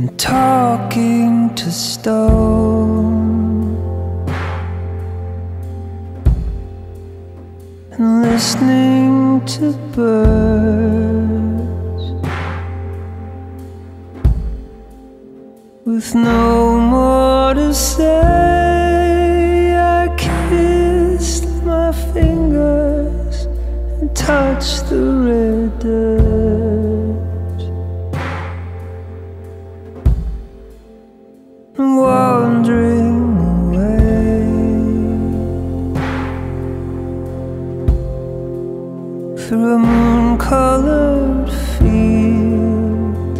and talking to stone, and listening to birds with no more to say. I kissed my fingers and touched the red dirt. I'm wandering away through a moon-colored field.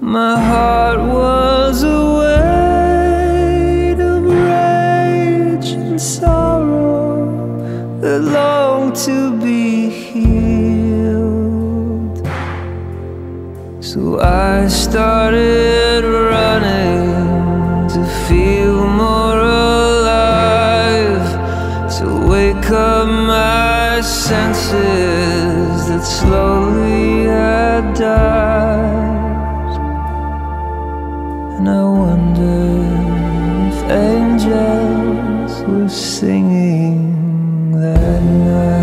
My heart was a weight of rage and sorrow that longed to be healed. So I started running to feel more alive, to wake up my senses that slowly had died. And I wondered if angels were singing that night.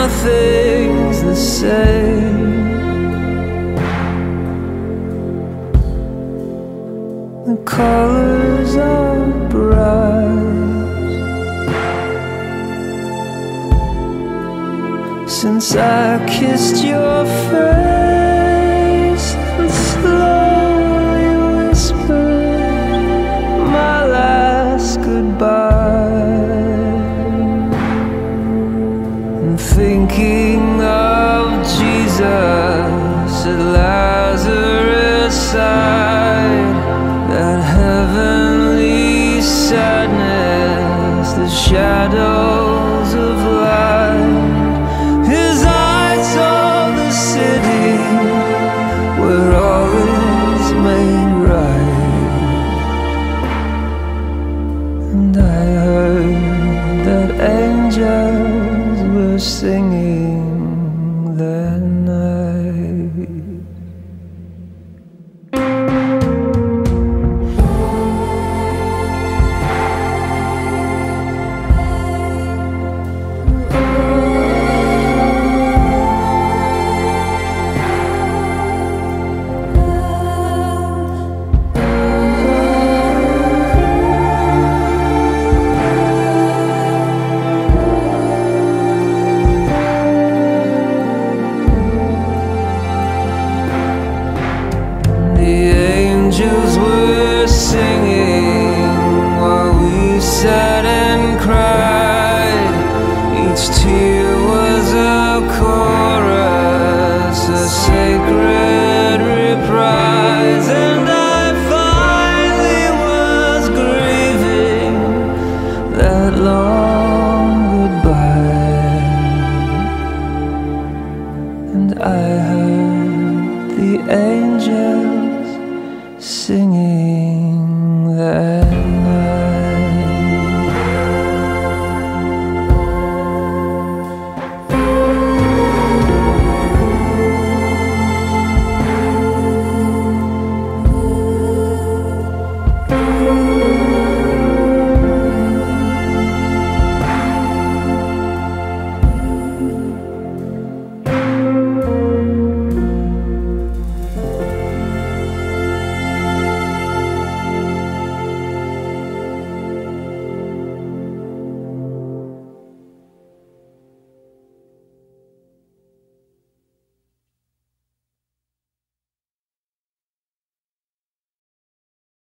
Nothing's the same. The colors are bright since I kissed your face and slowly whispered my last goodbye. Thinking of Jesus at Lazarus' side, that heavenly sadness, the shadows of light. His eyes saw the city where all is made right, and I heard that angel singing that night. Angels were singing while we sat and cried. Each tear was a chorus, a sacred reprise. And I finally was grieving that long goodbye, and I heard the angels sing.